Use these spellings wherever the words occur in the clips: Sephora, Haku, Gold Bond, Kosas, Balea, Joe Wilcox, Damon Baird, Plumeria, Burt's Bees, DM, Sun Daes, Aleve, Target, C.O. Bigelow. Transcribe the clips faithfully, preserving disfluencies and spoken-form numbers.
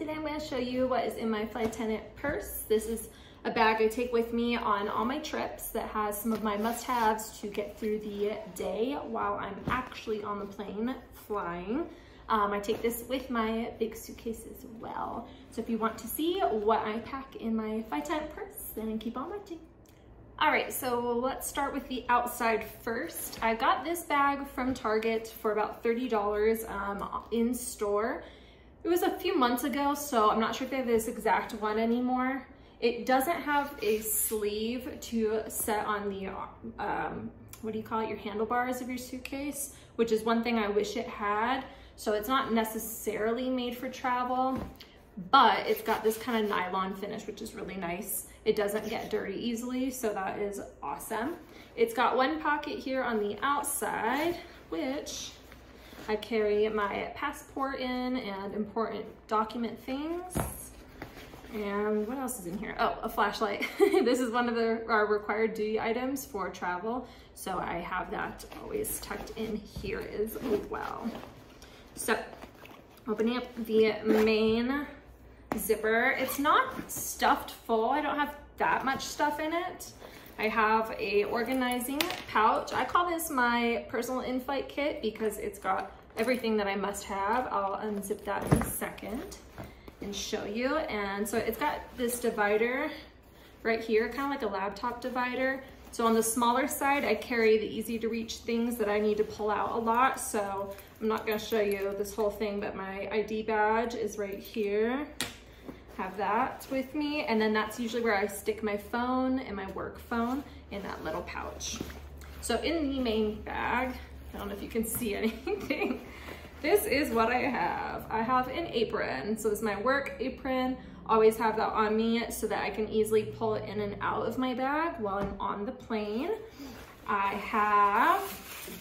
today I'm going to show you what is in my flight attendant purse. This is a bag I take with me on all my trips that has some of my must-haves to get through the day while I'm actually on the plane flying. Um, I take this with my big suitcase as well. So if you want to see what I pack in my flight attendant purse, then keep on watching. All right, so let's start with the outside first. I got this bag from Target for about thirty dollars um, in store. It was a few months ago, so I'm not sure if they have this exact one anymore. It doesn't have a sleeve to set on the, um, what do you call it, your handlebars of your suitcase, which is one thing I wish it had. So it's not necessarily made for travel, but it's got this kind of nylon finish, which is really nice. It doesn't get dirty easily, so that is awesome. It's got one pocket here on the outside, which I carry my passport in and important document things. And what else is in here? Oh, a flashlight. This is one of the our required duty items for travel, so I have that always tucked in here as well. So, opening up the main zipper. It's not stuffed full. I don't have that much stuff in it. I have a organizing pouch. I call this my personal in-flight kit because it's got everything that I must have. I'll unzip that in a second and show you. And so it's got this divider right here, kind of like a laptop divider. So on the smaller side, I carry the easy to reach things that I need to pull out a lot. So I'm not gonna show you this whole thing, but my I D badge is right here. Have that with me. And then that's usually where I stick my phone and my work phone in that little pouch. So in the main bag, I don't know if you can see anything. This is what I have. I have an apron. So this is my work apron. Always have that on me so that I can easily pull it in and out of my bag while I'm on the plane. I have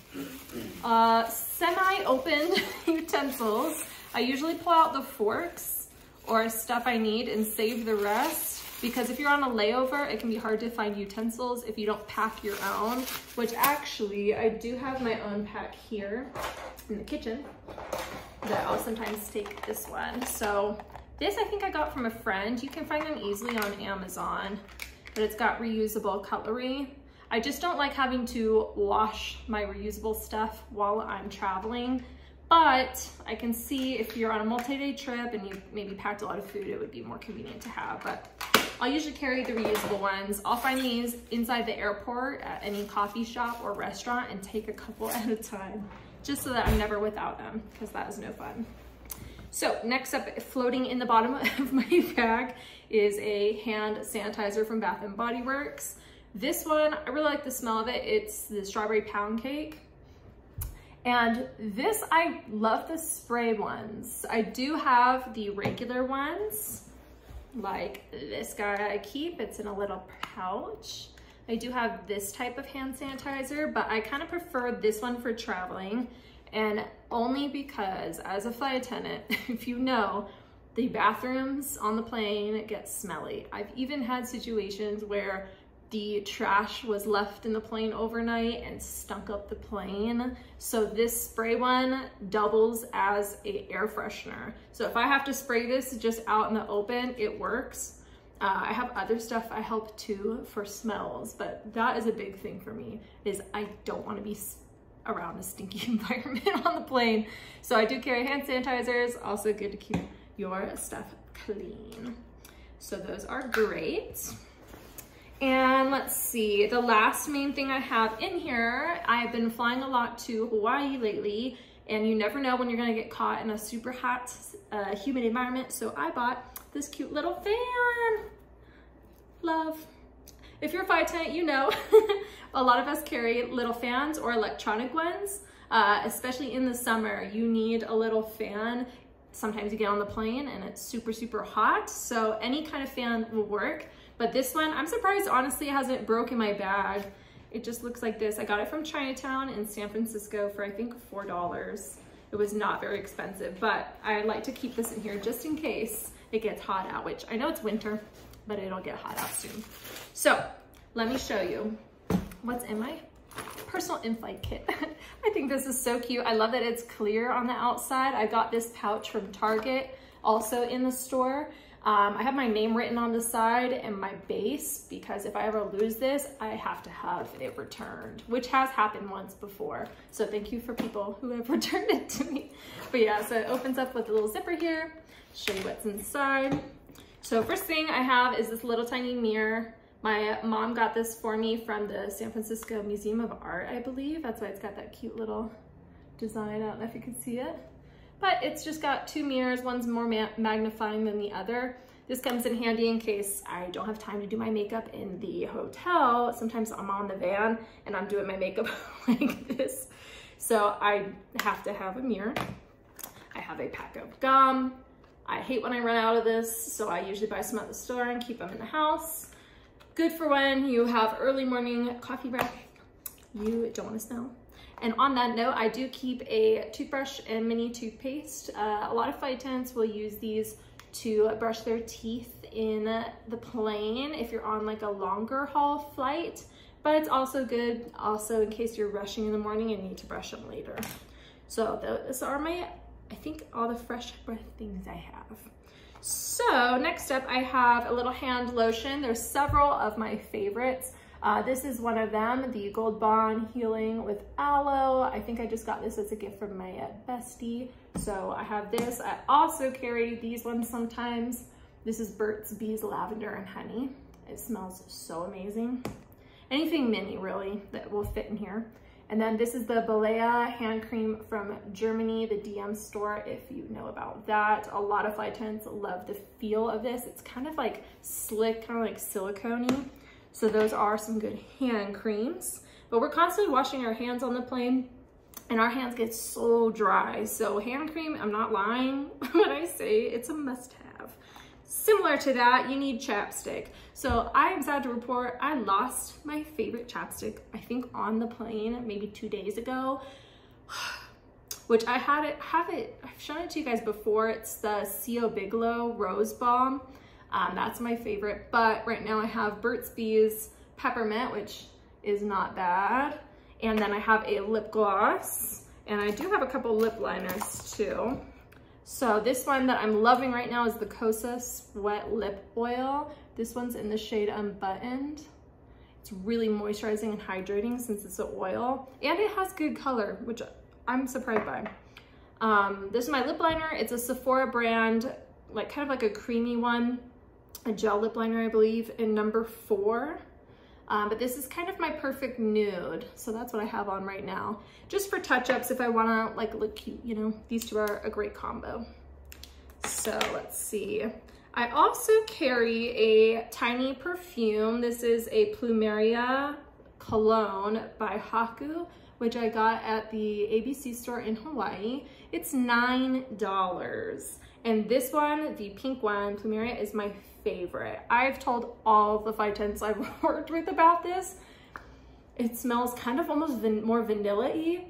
uh, semi-opened utensils. I usually pull out the forks or stuff I need and save the rest, because if you're on a layover, it can be hard to find utensils if you don't pack your own, which actually I do have my own pack here in the kitchen that I'll sometimes take this one. So this I think I got from a friend. You can find them easily on Amazon, but it's got reusable cutlery. I just don't like having to wash my reusable stuff while I'm traveling, but I can see if you're on a multi-day trip and you maybe packed a lot of food, it would be more convenient to have, but I'll usually carry the reusable ones. I'll find these inside the airport at any coffee shop or restaurant and take a couple at a time, just so that I'm never without them, because that is no fun. So next up, floating in the bottom of my bag is a hand sanitizer from Bath and Body Works. This one, I really like the smell of it. It's the strawberry pound cake. And this, I love the spray ones. I do have the regular ones, like this guy I keep. It's in a little pouch. I do have this type of hand sanitizer, but I kind of prefer this one for traveling. And only because, as a flight attendant, if you know, the bathrooms on the plane get smelly. I've even had situations where the trash was left in the plane overnight and stunk up the plane. So this spray one doubles as an air freshener. So if I have to spray this just out in the open, it works. Uh, I have other stuff I help too for smells, but that is a big thing for me, is I don't want to be around a stinky environment on the plane. So I do carry hand sanitizers, also good to keep your stuff clean. So those are great. And let's see, the last main thing I have in here, I've been flying a lot to Hawaii lately, and you never know when you're gonna get caught in a super hot, uh, humid environment. So I bought this cute little fan. Love. If you're a flight attendant, you know, a lot of us carry little fans or electronic ones, uh, especially in the summer. You need a little fan. Sometimes you get on the plane and it's super, super hot. So any kind of fan will work. But this one, I'm surprised, honestly, it hasn't broken my bag. It just looks like this. I got it from Chinatown in San Francisco for, I think, four dollars. It was not very expensive, but I like to keep this in here just in case it gets hot out, which I know it's winter, but it'll get hot out soon. So let me show you what's in my personal in-flight kit. I think this is so cute. I love that it's clear on the outside. I got this pouch from Target. also in the store. Um, I have my name written on the side and my base, because if I ever lose this, I have to have it returned, which has happened once before. So thank you for people who have returned it to me. But yeah, so it opens up with a little zipper here. Show you what's inside. So first thing I have is this little tiny mirror. My mom got this for me from the San Francisco Museum of Art, I believe. That's why it's got that cute little design. I don't know if you can see it. But it's just got two mirrors, one's more ma magnifying than the other. This comes in handy in case I don't have time to do my makeup in the hotel. Sometimes I'm on the van and I'm doing my makeup like this. So I have to have a mirror. I have a pack of gum. I hate when I run out of this, so I usually buy some at the store and keep them in the house. Good for when you have early morning coffee breath. You don't want to smell. And on that note, I do keep a toothbrush and mini toothpaste. Uh, a lot of phytants will use these to brush their teeth in the plane if you're on like a longer haul flight, but it's also good also in case you're rushing in the morning and need to brush them later. So those are my, I think, all the fresh breath things I have. So next up, I have a little hand lotion. There's several of my favorites. Uh, this is one of them, the Gold Bond Healing with Aloe. I think I just got this as a gift from my bestie. So I have this. I also carry these ones sometimes. This is Burt's Bees Lavender and Honey. It smells so amazing. Anything mini, really, that will fit in here. And then this is the Balea hand cream from Germany, the D M store, if you know about that. A lot of phytants love the feel of this. It's kind of like slick, kind of like silicone-y. So those are some good hand creams, but we're constantly washing our hands on the plane and our hands get so dry. So hand cream, I'm not lying when I say it's a must have. Similar to that, you need chapstick. So I am sad to report I lost my favorite chapstick, I think on the plane maybe two days ago, which I had it, have it, I've shown it to you guys before. It's the C O Bigelow Rose Balm. Um, that's my favorite, but right now I have Burt's Bees Peppermint, which is not bad. And then I have a lip gloss, and I do have a couple lip liners too. So this one that I'm loving right now is the Kosas Wet Lip Oil. This one's in the shade Unbuttoned. It's really moisturizing and hydrating since it's an oil, and it has good color, which I'm surprised by. Um, this is my lip liner. It's a Sephora brand, like kind of like a creamy one. A gel lip liner, I believe, in number four. Um, but this is kind of my perfect nude. So that's what I have on right now. Just for touch-ups if I wanna like look cute, you know, these two are a great combo. So let's see. I also carry a tiny perfume. This is a Plumeria cologne by Haku, which I got at the A B C store in Hawaii. It's nine dollars. And this one, the pink one, Plumeria, is my favorite. I've told all the phytants I've worked with about this. It smells kind of almost van more vanilla-y,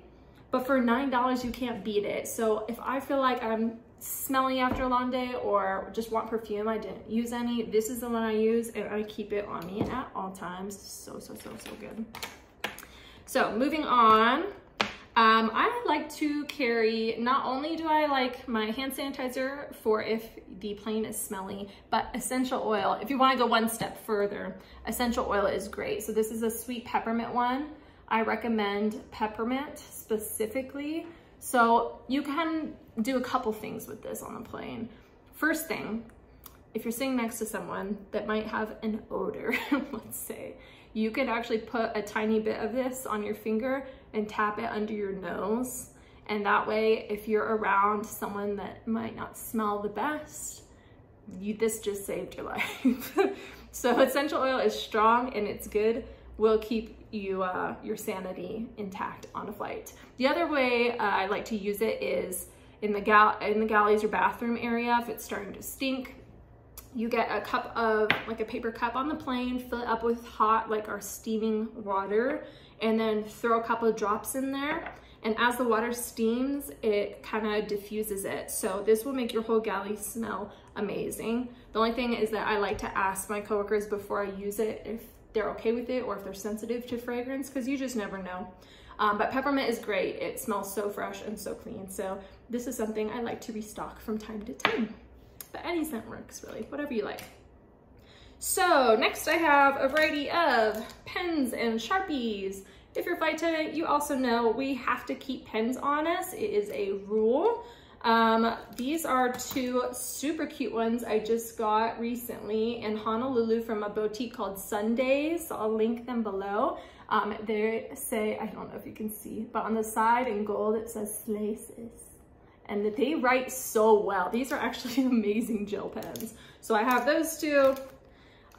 but for nine dollars, you can't beat it. So if I feel like I'm smelling after a long day or just want perfume, I didn't use any, this is the one I use, and I keep it on me at all times. So, so, so, so good. So moving on. Um, I like to carry, not only do I like my hand sanitizer for if the plane is smelly, but essential oil. If you want to go one step further, essential oil is great. So this is a sweet peppermint one. I recommend peppermint specifically. So you can do a couple things with this on the plane. First thing, if you're sitting next to someone that might have an odor, let's say, you could actually put a tiny bit of this on your finger and tap it under your nose. And that way, if you're around someone that might not smell the best, you, this just saved your life. So essential oil is strong and it's good. Will keep you uh, your sanity intact on a flight. The other way uh, I like to use it is in the, gal in the galleys or bathroom area. If it's starting to stink, you get a cup of, like a paper cup on the plane, fill it up with hot, like our steaming water, and then throw a couple of drops in there. And as the water steams, it kind of diffuses it. So this will make your whole galley smell amazing. The only thing is that I like to ask my coworkers before I use it if they're okay with it or if they're sensitive to fragrance, because you just never know. Um, but peppermint is great. It smells so fresh and so clean. So this is something I like to restock from time to time. but any scent works really, whatever you like. So next I have a variety of pens and Sharpies. If you're flight attendant, you also know we have to keep pens on us. It is a rule. Um, these are two super cute ones I just got recently in Honolulu from a boutique called Sun Daes. So I'll link them below. Um, they say, I don't know if you can see, but on the side in gold it says Slaces. And they write so well. These are actually amazing gel pens. So I have those two.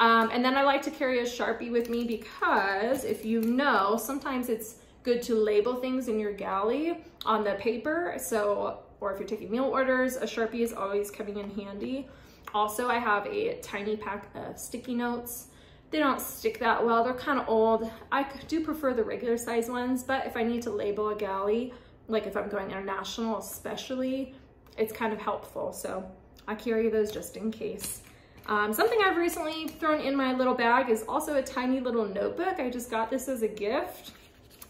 Um, and then I like to carry a Sharpie with me because, if you know, sometimes it's good to label things in your galley on the paper. So, or if you're taking meal orders, a Sharpie is always coming in handy. Also, I have a tiny pack of sticky notes. They don't stick that well. They're kind of old. I do prefer the regular size ones, but if I need to label a galley, like if I'm going international especially, it's kind of helpful. So I carry those just in case. Um, something I've recently thrown in my little bag is also a tiny little notebook. I just got this as a gift.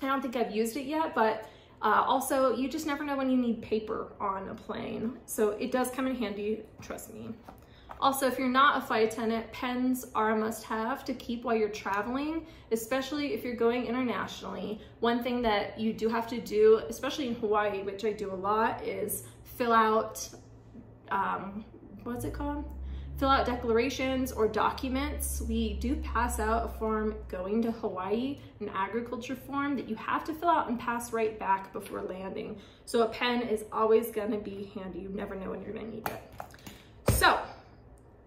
I don't think I've used it yet, but uh, also you just never know when you need paper on a plane. So it does come in handy, trust me. Also, if you're not a flight attendant, pens are a must-have to keep while you're traveling, especially if you're going internationally. One thing that you do have to do, especially in Hawaii, which I do a lot, is fill out, um, what's it called? Fill out declarations or documents. We do pass out a form going to Hawaii, an agriculture form that you have to fill out and pass right back before landing. So a pen is always gonna be handy. You never know when you're gonna need it. So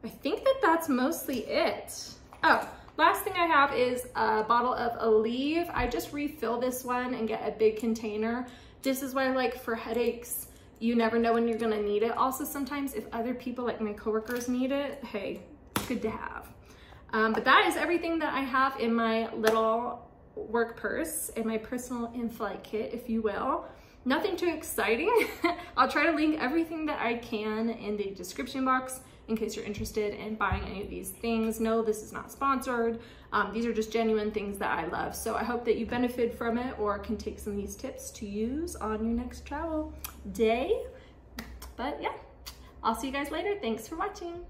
I think that that's mostly it. Oh, last thing I have is a bottle of Aleve. I just refill this one and get a big container. This is what I like for headaches. You never know when you're gonna need it. Also, sometimes if other people like my coworkers need it, hey, it's good to have. Um, but that is everything that I have in my little work purse, in my personal in-flight kit, if you will. Nothing too exciting. I'll try to link everything that I can in the description box in case you're interested in buying any of these things. No, this is not sponsored. Um, these are just genuine things that I love. So I hope that you benefit from it or can take some of these tips to use on your next travel day. But yeah, I'll see you guys later. Thanks for watching.